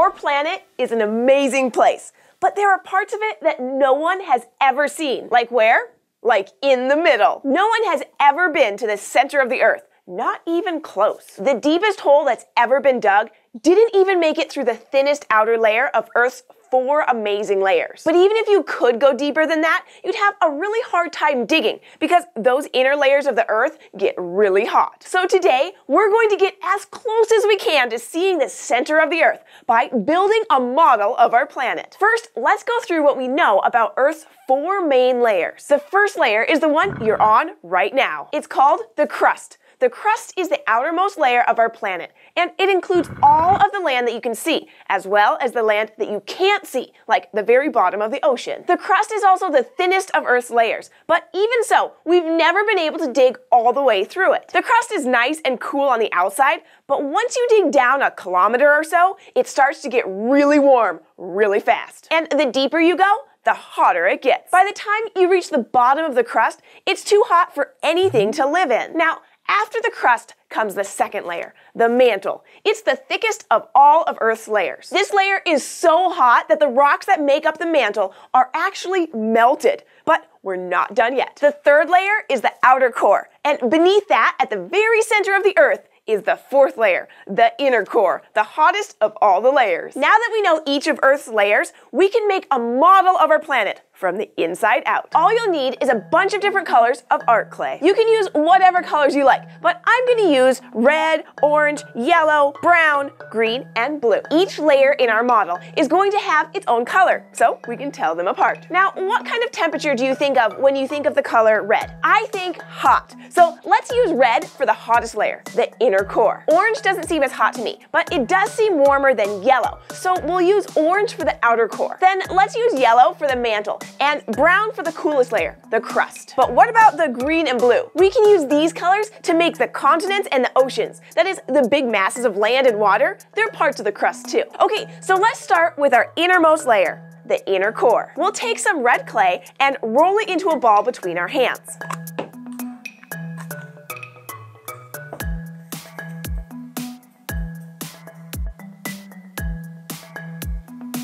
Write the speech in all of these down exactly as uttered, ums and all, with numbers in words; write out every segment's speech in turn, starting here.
Our planet is an amazing place, but there are parts of it that no one has ever seen. Like where? Like in the middle. No one has ever been to the center of the Earth, not even close. The deepest hole that's ever been dug didn't even make it through the thinnest outer layer of Earth's four amazing layers. But even if you could go deeper than that, you'd have a really hard time digging because those inner layers of the Earth get really hot. So today, we're going to get as close as we can to seeing the center of the Earth by building a model of our planet. First, let's go through what we know about Earth's four main layers. The first layer is the one you're on right now. It's called the crust. The crust is the outermost layer of our planet, and it includes all of the land that you can see, as well as the land that you can't see, like the very bottom of the ocean. The crust is also the thinnest of Earth's layers, but even so, we've never been able to dig all the way through it. The crust is nice and cool on the outside, but once you dig down a kilometer or so, it starts to get really warm really fast. And the deeper you go, the hotter it gets. By the time you reach the bottom of the crust, it's too hot for anything to live in. Now, after the crust comes the second layer, the mantle. It's the thickest of all of Earth's layers. This layer is so hot that the rocks that make up the mantle are actually melted. But we're not done yet. The third layer is the outer core, and beneath that, at the very center of the Earth, is the fourth layer, the inner core, the hottest of all the layers. Now that we know each of Earth's layers, we can make a model of our planet from the inside out. All you'll need is a bunch of different colors of art clay. You can use whatever colors you like, but I'm gonna use red, orange, yellow, brown, green, and blue. Each layer in our model is going to have its own color, so we can tell them apart. Now, what kind of temperature do you think of when you think of the color red? I think hot. So let's use red for the hottest layer, the inner core. Orange doesn't seem as hot to me, but it does seem warmer than yellow, so we'll use orange for the outer core. Then let's use yellow for the mantle, and brown for the coolest layer, the crust. But what about the green and blue? We can use these colors to make the continents and the oceans. That is, the big masses of land and water. They're parts of the crust too. Okay, so let's start with our innermost layer, the inner core. We'll take some red clay and roll it into a ball between our hands.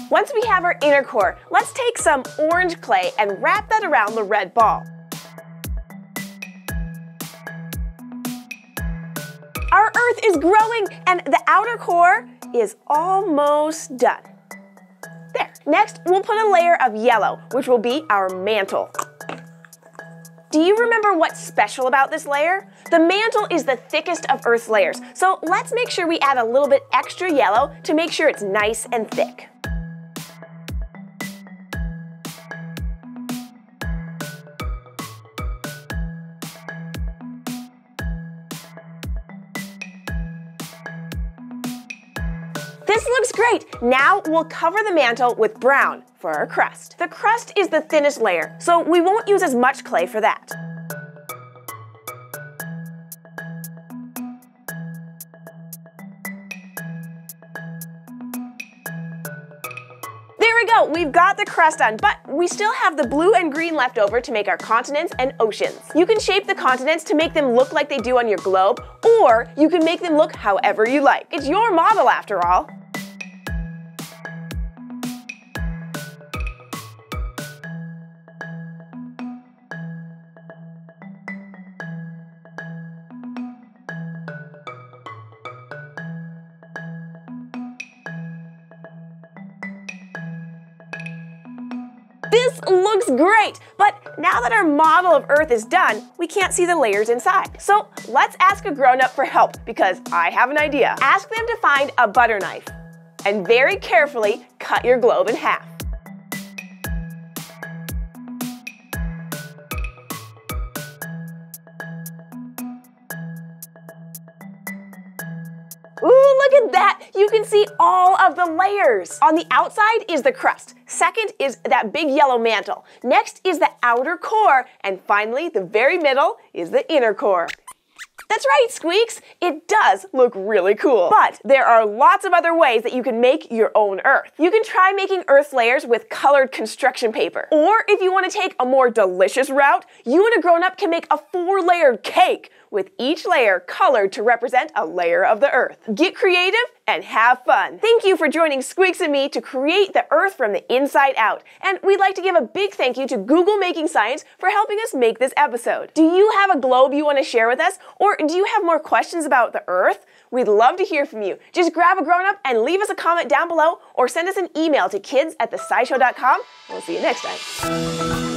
Once we have our inner core, let's take some orange clay and wrap that around the red ball. Our Earth is growing, and the outer core is almost done. There. Next, we'll put a layer of yellow, which will be our mantle. Do you remember what's special about this layer? The mantle is the thickest of Earth's layers, so let's make sure we add a little bit extra yellow to make sure it's nice and thick. This looks great! Now we'll cover the mantle with brown for our crust. The crust is the thinnest layer, so we won't use as much clay for that. There we go, we've got the crust on, but we still have the blue and green left over to make our continents and oceans. You can shape the continents to make them look like they do on your globe, or you can make them look however you like. It's your model after all. This looks great, but now that our model of Earth is done, we can't see the layers inside. So let's ask a grown-up for help, because I have an idea. Ask them to find a butter knife and very carefully cut your globe in half. Ooh, look at that! You can see all of the layers! On the outside is the crust. Second is that big yellow mantle. Next is the outer core. And finally, the very middle is the inner core. That's right, Squeaks! It does look really cool. But there are lots of other ways that you can make your own Earth. You can try making Earth's layers with colored construction paper. Or if you want to take a more delicious route, you and a grown-up can make a four-layered cake with each layer colored to represent a layer of the Earth. Get creative and have fun! Thank you for joining Squeaks and me to create the Earth from the inside out. And we'd like to give a big thank you to Google Making Science for helping us make this episode. Do you have a globe you want to share with us? Or do you have more questions about the Earth? We'd love to hear from you. Just grab a grown-up and leave us a comment down below or send us an email to kids at the scishow dot com. We'll see you next time.